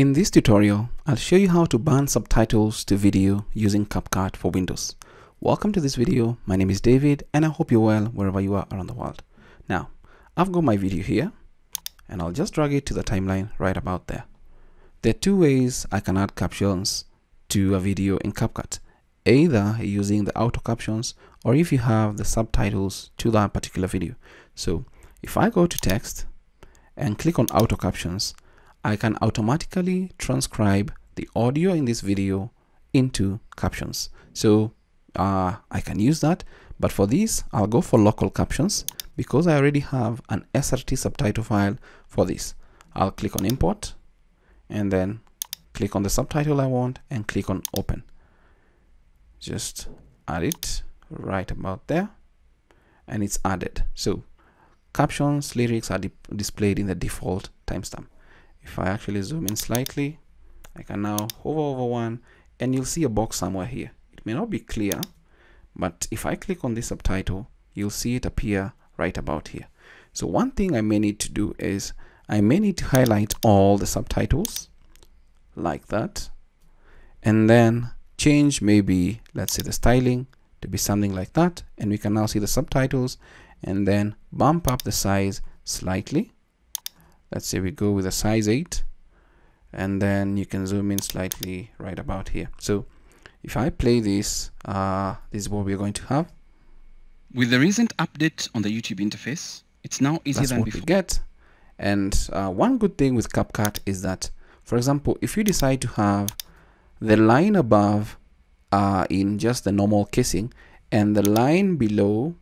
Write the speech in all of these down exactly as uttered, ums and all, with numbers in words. In this tutorial, I'll show you how to ban subtitles to video using CapCut for Windows. Welcome to this video. My name is David and I hope you're well wherever you are around the world. Now, I've got my video here and I'll just drag it to the timeline right about there. There are two ways I can add captions to a video in CapCut, either using the auto captions or if you have the subtitles to that particular video. So if I go to text and click on auto captions, I can automatically transcribe the audio in this video into captions. So uh, I can use that, but for this, I'll go for local captions because I already have an S R T subtitle file for this. I'll click on import and then click on the subtitle I want and click on open. Just add it right about there and it's added. So captions, lyrics are di- displayed in the default timestamp. If I actually zoom in slightly, I can now hover over one and you'll see a box somewhere here. It may not be clear, but if I click on this subtitle, you'll see it appear right about here. So one thing I may need to do is I may need to highlight all the subtitles like that, and then change maybe, let's say the styling to be something like that. And we can now see the subtitles and then bump up the size slightly. Let's say we go with a size eight, and then you can zoom in slightly right about here. So if I play this, uh, this is what we're going to have. With the recent update on the YouTube interface, it's now easier That's than what before. We get. And uh, one good thing with CapCut is that, for example, if you decide to have the line above uh, in just the normal casing and the line below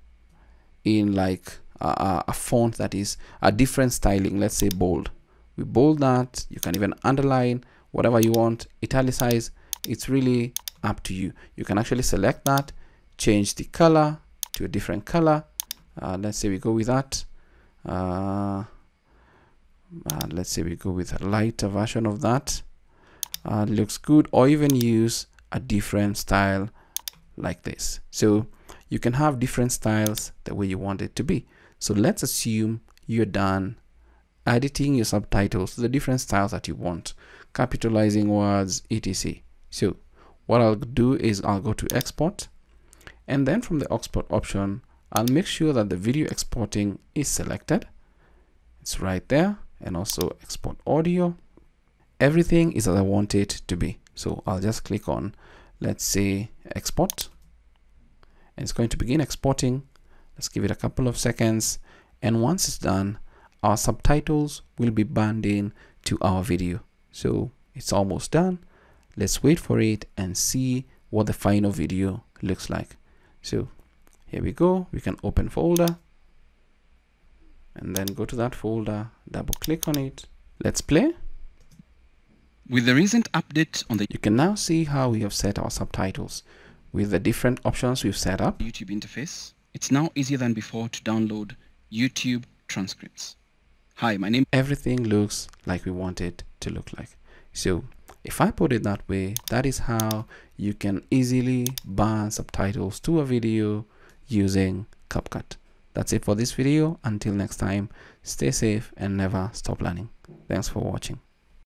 in like Uh, a font that is a different styling, let's say bold. We bold that, you can even underline whatever you want, italicize, it's really up to you. You can actually select that, change the color to a different color. Uh, let's say we go with that. Uh, uh, let's say we go with a lighter version of that. Uh, looks good, or even use a different style like this. So you can have different styles the way you want it to be. So let's assume you're done editing your subtitles to the different styles that you want, capitalizing words, et cetera. So what I'll do is I'll go to export, and then from the export option, I'll make sure that the video exporting is selected. It's right there, and also export audio. Everything is as I want it to be. So I'll just click on, let's say, export, and it's going to begin exporting. Let's give it a couple of seconds. And once it's done, our subtitles will be banned in to our video. So it's almost done. Let's wait for it and see what the final video looks like. So here we go. We can open folder and then go to that folder, double click on it. Let's play. With the recent update on the, you can now see how we have set our subtitles with the different options we've set up. YouTube interface. It's now easier than before to download YouTube transcripts. Hi, my name... Everything looks like we want it to look like. So if I put it that way, that is how you can easily ban subtitles to a video using CapCut. That's it for this video. Until next time, stay safe and never stop learning. Thanks for watching.